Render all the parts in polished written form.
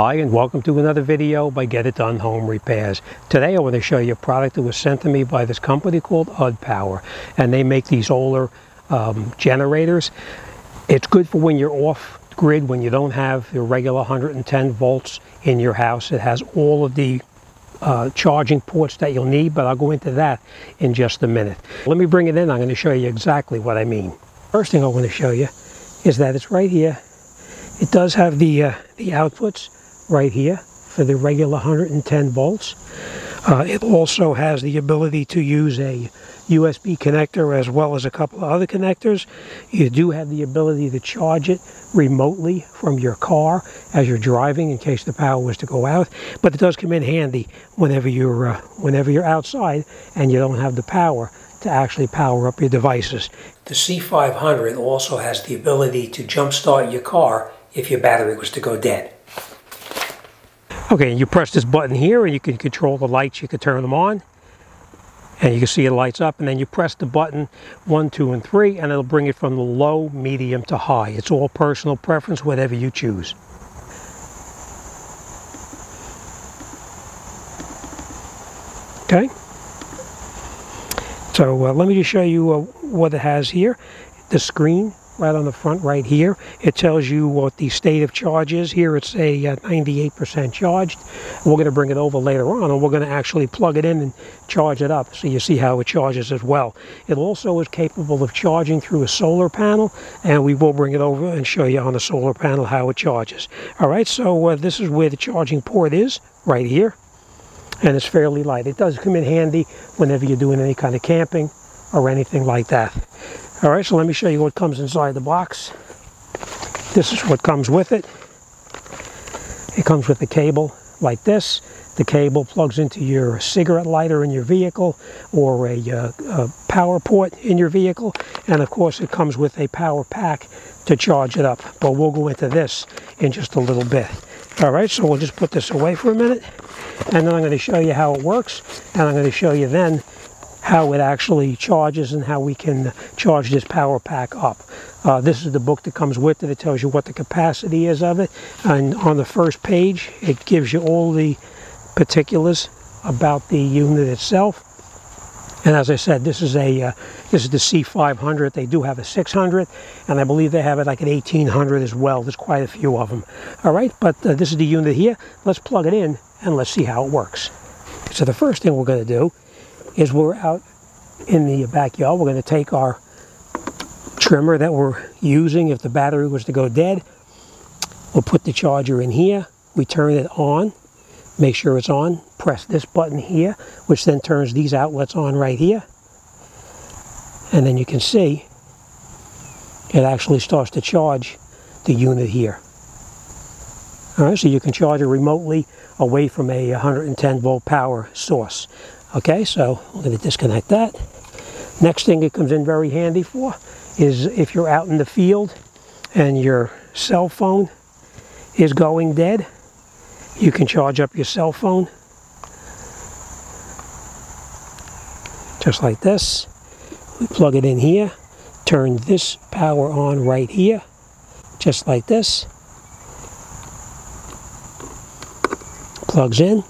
Hi, and welcome to another video by Get It Done Home Repairs. Today I want to show you a product that was sent to me by this company called UDPower, and they make these solar generators. It's good for when you're off grid, when you don't have your regular 110 volts in your house. It has all of the charging ports that you'll need, but I'll go into that in just a minute. Let me bring it in. I'm going to show you exactly what I mean. First thing I want to show you is that it's right here. It does have the outputs right here for the regular 110 volts. It also has the ability to use a USB connector as well as a couple of other connectors. You do have the ability to charge it remotely from your car as you're driving in case the power was to go out. But it does come in handy whenever you're outside and you don't have the power to actually power up your devices. The C500 also has the ability to jumpstart your car if your battery was to go dead. Okay, and you press this button here and you can control the lights. You can turn them on and you can see it lights up, and then you press the button 1, 2, and 3 and it'll bring it from the low, medium to high. It's all personal preference, whatever you choose. Okay. So let me just show you what it has here. The screen right on the front right here, it tells you what the state of charge is. Here it's a 98% charged. We're going to bring it over later on and we're going to actually plug it in and charge it up so you see how it charges as well. It also is capable of charging through a solar panel, and we will bring it over and show you on the solar panel how it charges. All right, so this is where the charging port is right here. And it's fairly light. It does come in handy whenever you're doing any kind of camping or anything like that. All right, so let me show you what comes inside the box. This is what comes with it. It comes with a cable like this. The cable plugs into your cigarette lighter in your vehicle or a power port in your vehicle. And of course it comes with a power pack to charge it up. But we'll go into this in just a little bit. All right, so we'll just put this away for a minute, and then I'm going to show you how it works, and I'm going to show you then how it actually charges and how we can charge this power pack up. This is the book that comes with it. It tells you what the capacity is of it, and on the first page it gives you all the particulars about the unit itself. And as I said, this is the C500. They do have a 600, and I believe they have it like an 1800 as well. There's quite a few of them. All right, but this is the unit here. Let's plug it in and let's see how it works. So the first thing we're going to do is we're out in the backyard. We're going to take our trimmer that we're using if the battery was to go dead. We'll put the charger in here. We turn it on. Make sure it's on, press this button here, which then turns these outlets on right here. And then you can see it actually starts to charge the unit here. All right, so you can charge it remotely away from a 110 volt power source. Okay, so I'm going to disconnect that. Next thing it comes in very handy for is if you're out in the field and your cell phone is going dead, you can charge up your cell phone just like this. We plug it in here, turn this power on right here, just like this. Plugs in.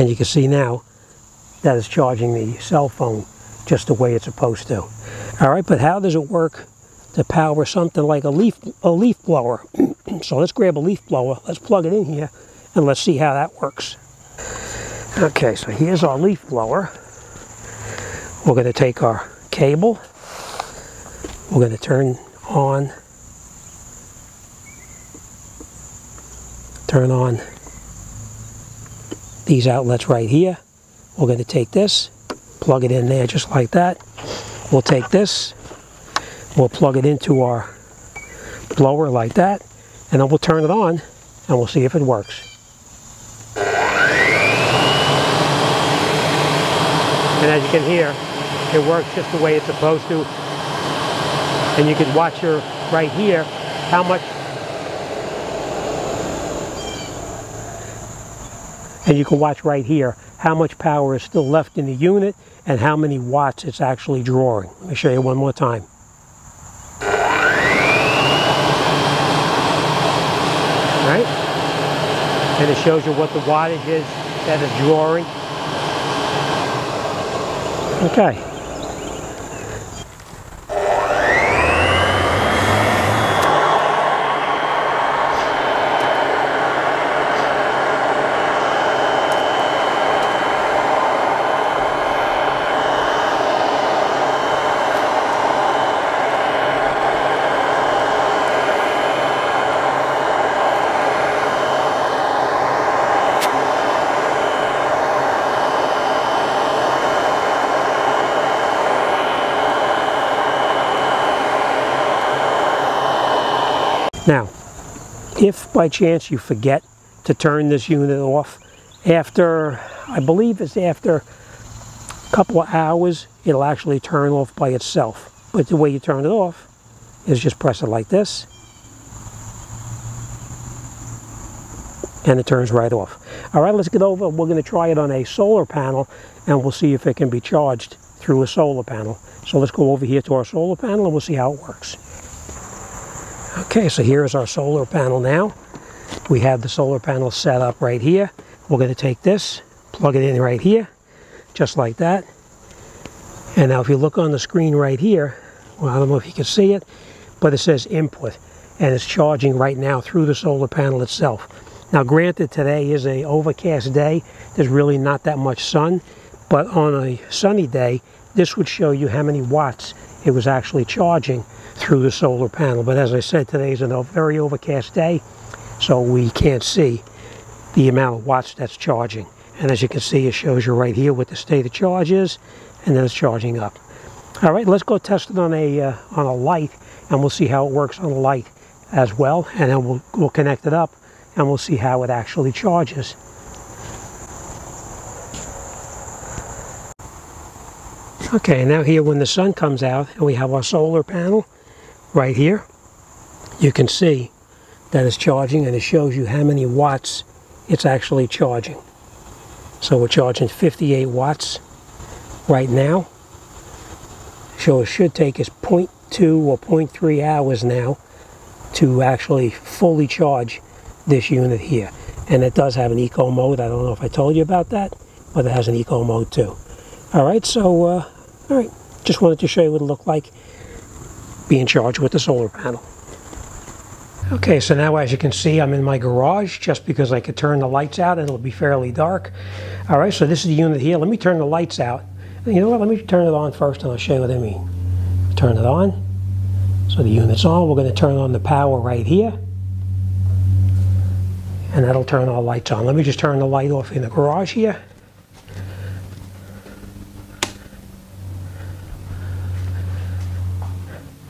And you can see now that it's charging the cell phone just the way it's supposed to. All right, but how does it work to power something like a leaf blower? So let's grab a leaf blower, let's plug it in here, and let's see how that works. Okay, so here's our leaf blower. We're going to take our cable. We're going to turn on these outlets right here. We're going to take this, plug it in there just like that. We'll take this, we'll plug it into our blower like that, and then we'll turn it on and we'll see if it works. And as you can hear, it works just the way it's supposed to. And you can watch your right here And you can watch right here how much power is still left in the unit and how many watts it's actually drawing. Let me show you one more time. All right? And it shows you what the wattage is that it's drawing. Okay. Now, if by chance you forget to turn this unit off, after, I believe it's after a couple of hours, it'll actually turn off by itself. But the way you turn it off is just press it like this, and it turns right off. All right, let's get over. We're going to try it on a solar panel, and we'll see if it can be charged through a solar panel. So let's go over here to our solar panel, and we'll see how it works. Okay, so here is our solar panel now. We have the solar panel set up right here. We're going to take this, plug it in right here, just like that. And now if you look on the screen right here, well, I don't know if you can see it, but it says input, and it's charging right now through the solar panel itself. Now granted, today is an overcast day. There's really not that much sun, but on a sunny day, this would show you how many watts it was actually charging through the solar panel. But as I said, today is a very overcast day, so we can't see the amount of watts that's charging. And as you can see, it shows you right here what the state of charge is, and then it's charging up. All right, let's go test it on a light, and we'll see how it works on a light as well. And then we'll connect it up, and we'll see how it actually charges. Okay, now here when the sun comes out and we have our solar panel right here, you can see that it's charging, and it shows you how many watts it's actually charging. So we're charging 58 watts right now. So it should take us 0.2 or 0.3 hours now to actually fully charge this unit here. And it does have an eco mode. I don't know if I told you about that, but it has an eco mode too. Alright, so all right, just wanted to show you what it looked like being charged with the solar panel. Okay, so now as you can see, I'm in my garage just because I could turn the lights out and it'll be fairly dark. All right, so this is the unit here. Let me turn the lights out. You know what, let me turn it on first and I'll show you what I mean. Turn it on. So the unit's on. We're going to turn on the power right here, and that'll turn our lights on. Let me just turn the light off in the garage here.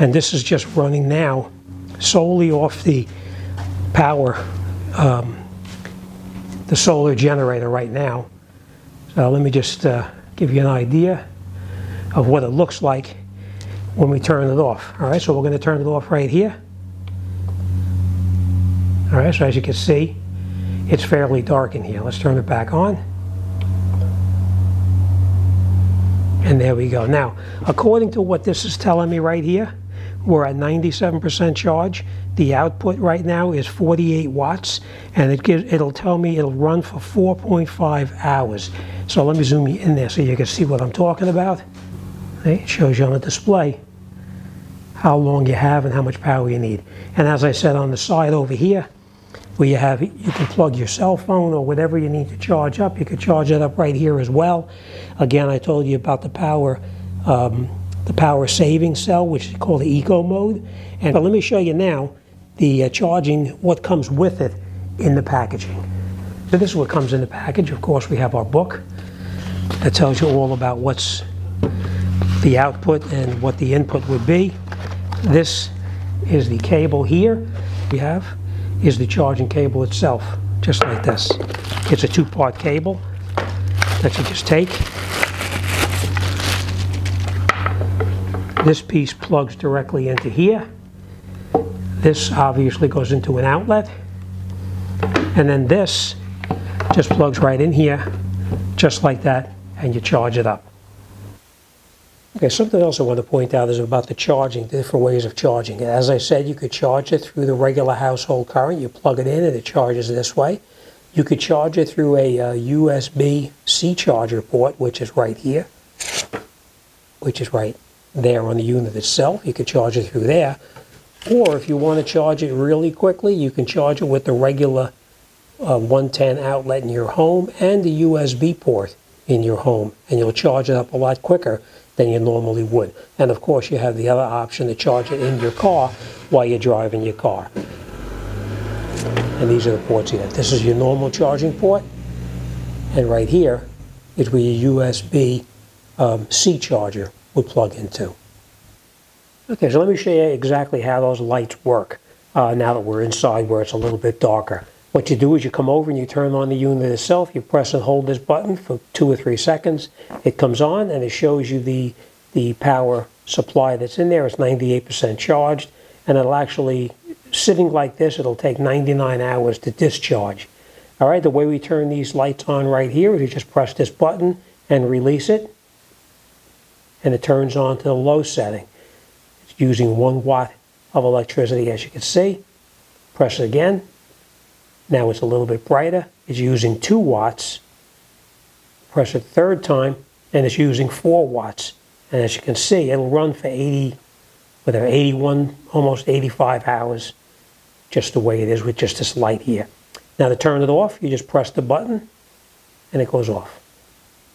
And this is just running now solely off the power, the solar generator right now. So let me just give you an idea of what it looks like when we turn it off. All right, so we're going to turn it off right here. All right, so as you can see, it's fairly dark in here. Let's turn it back on. And there we go. Now, according to what this is telling me right here, we're at 97% charge. The output right now is 48 watts, and it'll tell me it'll run for 4.5 hours. So let me zoom you in there so you can see what I'm talking about. It shows you on the display how long you have and how much power you need. And as I said, on the side over here, where you can plug your cell phone or whatever you need to charge up. You can charge it up right here as well. Again, I told you about the power saving cell, which is called the eco mode. And but let me show you now the charging, what comes with it in the packaging. So this is what comes in the package. Of course, we have our book that tells you all about what's the output and what the input would be. This is the cable here we have. Is the charging cable itself, just like this. It's a two-part cable that you just take. This piece plugs directly into here. This obviously goes into an outlet. And then this just plugs right in here, just like that, and you charge it up. Okay, something else I want to point out is about the charging, the different ways of charging it. As I said, you could charge it through the regular household current. You plug it in and it charges this way. You could charge it through a USB-C charger port, which is right here, which is right there on the unit itself. You could charge it through there. Or if you want to charge it really quickly, you can charge it with the regular 110 outlet in your home and the USB port in your home, and you'll charge it up a lot quicker than you normally would. And of course, you have the other option to charge it in your car while you're driving your car. And these are the ports here. This is your normal charging port, and right here is where your USB C charger would plug into. Okay, so let me show you exactly how those lights work now that we're inside where it's a little bit darker. What you do is you come over and you turn on the unit itself. You press and hold this button for 2 or 3 seconds. It comes on and it shows you the power supply that's in there. It's 98% charged, and it'll actually, sitting like this, it'll take 99 hours to discharge. All right, the way we turn these lights on right here is you just press this button and release it, and it turns on to the low setting. It's using 1 watt of electricity, as you can see. Press it again. Now it's a little bit brighter. It's using 2 watts. Press it 3rd time, and it's using 4 watts. And as you can see, it'll run for 81, almost 85 hours, just the way it is with just this light here. Now to turn it off, you just press the button, and it goes off.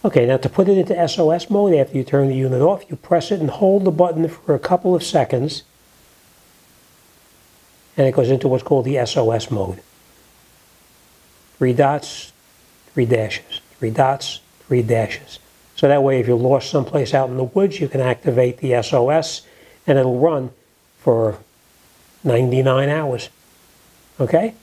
Okay, now to put it into SOS mode after you turn the unit off, you press it and hold the button for a couple of seconds, and it goes into what's called the SOS mode. 3 dots, 3 dashes, 3 dots, 3 dashes. So that way, if you're lost someplace out in the woods, you can activate the SOS, and it'll run for 99 hours. Okay,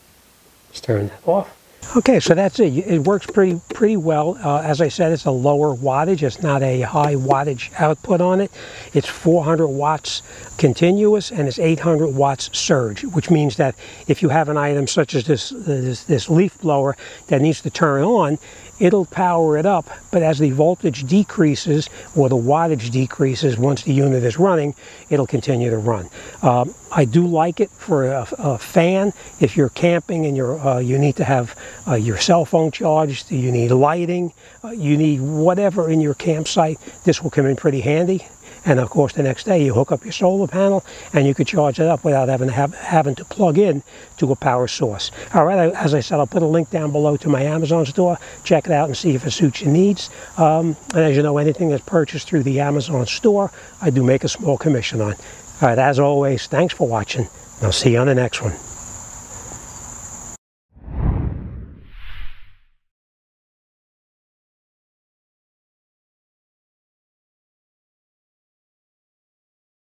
let's turn that off. Okay, so that's it. It works pretty well. As I said, it's a lower wattage. It's not a high wattage output on it. It's 400 watts continuous, and it's 800 watts surge, which means that if you have an item such as this leaf blower that needs to turn on, it'll power it up, but as the voltage decreases or the wattage decreases once the unit is running, it'll continue to run. I do like it for a fan. If you're camping and you're, you need to have your cell phone charged, you need lighting, you need whatever in your campsite, this will come in pretty handy. And of course, the next day you hook up your solar panel and you could charge it up without having to plug in to a power source. All right, as I said, I'll put a link down below to my Amazon store. Check it out and see if it suits your needs. And as you know, anything that's purchased through the Amazon store, I do make a small commission on. All right, as always, thanks for watching. I'll see you on the next one.